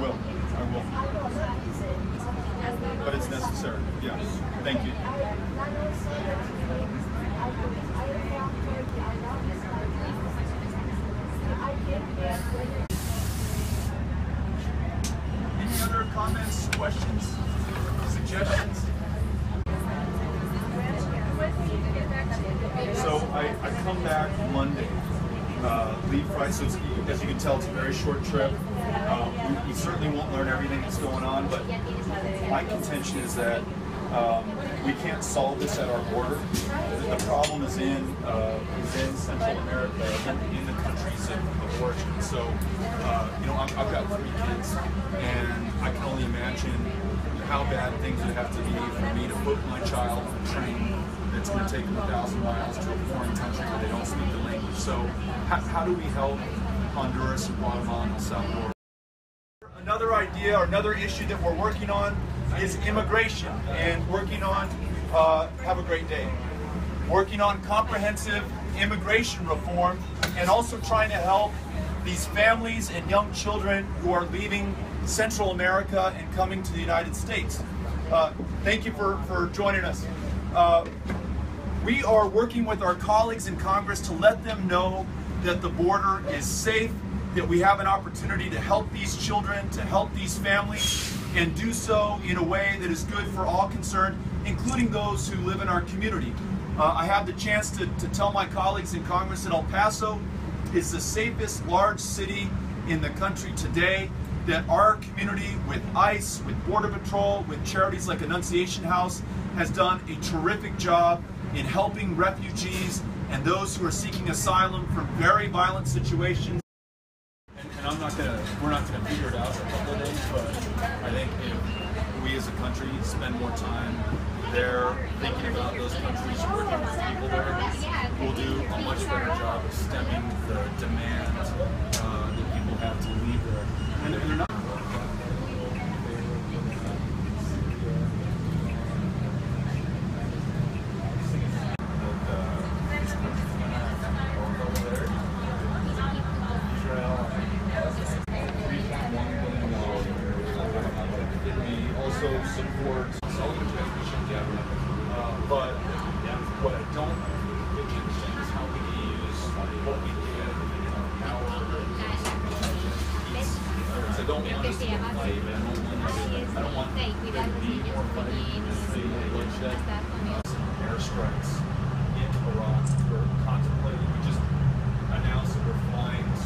will. I will. But it's necessary. Yeah. Thank you. Any other comments, questions, suggestions? So I come back Monday. Leave Friday, so as you can tell, it's a very short trip. We certainly won't learn everything that's going on, but my contention is that we can't solve this at our border. The problem is in Central America, in the countries of origin. So, I've got 3 kids, and I can only imagine how bad things would have to be for me to put my child on a train that's going to take them 1,000 miles to a foreign country where they don't speak the language. So how do we help Honduras, Guatemala, and El Salvador? Another idea or another issue that we're working on is immigration, and working on, have a great day, working on comprehensive immigration reform, and also trying to help these families and young children who are leaving Central America and coming to the United States. Thank you for joining us. We are working with our colleagues in Congress to let them know that the border is safe, that we have an opportunity to help these children, to help these families, and do so in a way that is good for all concerned, including those who live in our community. I had the chance to tell my colleagues in Congress that El Paso is the safest large city in the country today, that our community with ICE, with Border Patrol, with charities like Annunciation House has done a terrific job in helping refugees and those who are seeking asylum from very violent situations. And we're not gonna figure it out in a couple of days, but I think if we as a country spend more time there thinking about those countries, working with people there, we'll do a much better job of stemming the demand that people have to leave there. And if they're not, but what I don't understand is how we use what we get now. I don't want us to be fighting. I don't want there to be more fighting as they bloodshed. Some airstrikes in Iraq. We're contemplating. We just announced that we're flying